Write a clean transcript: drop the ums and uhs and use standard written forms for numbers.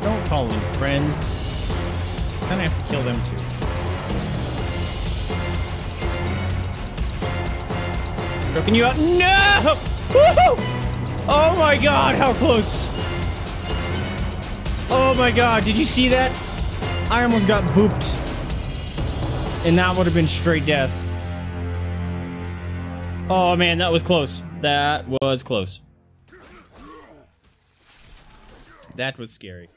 Don't call them friends. I'm gonna have to kill them too. Choking you out. No! Woohoo! Oh my god, how close! Oh my god, did you see that? I almost got booped. And that would have been straight death. Oh man, that was close. That was close. That was scary.